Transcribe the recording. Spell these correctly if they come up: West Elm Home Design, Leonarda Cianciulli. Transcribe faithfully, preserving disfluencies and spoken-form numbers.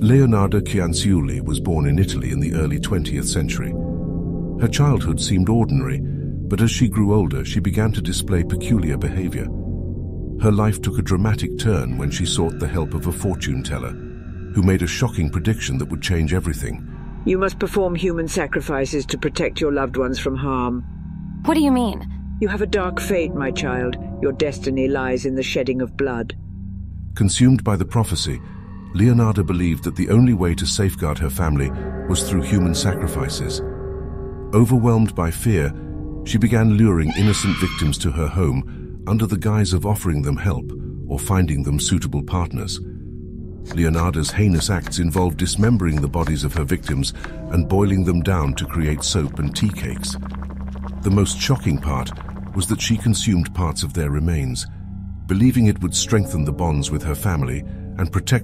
Leonarda Cianciulli was born in Italy in the early twentieth century. Her childhood seemed ordinary, but as she grew older, she began to display peculiar behavior. Her life took a dramatic turn when she sought the help of a fortune teller, who made a shocking prediction that would change everything. You must perform human sacrifices to protect your loved ones from harm. What do you mean? You have a dark fate, my child. Your destiny lies in the shedding of blood. Consumed by the prophecy, Leonarda believed that the only way to safeguard her family was through human sacrifices. Overwhelmed by fear, she began luring innocent victims to her home under the guise of offering them help or finding them suitable partners. Leonarda's heinous acts involved dismembering the bodies of her victims and boiling them down to create soap and tea cakes. The most shocking part was that she consumed parts of their remains, believing it would strengthen the bonds with her family and protect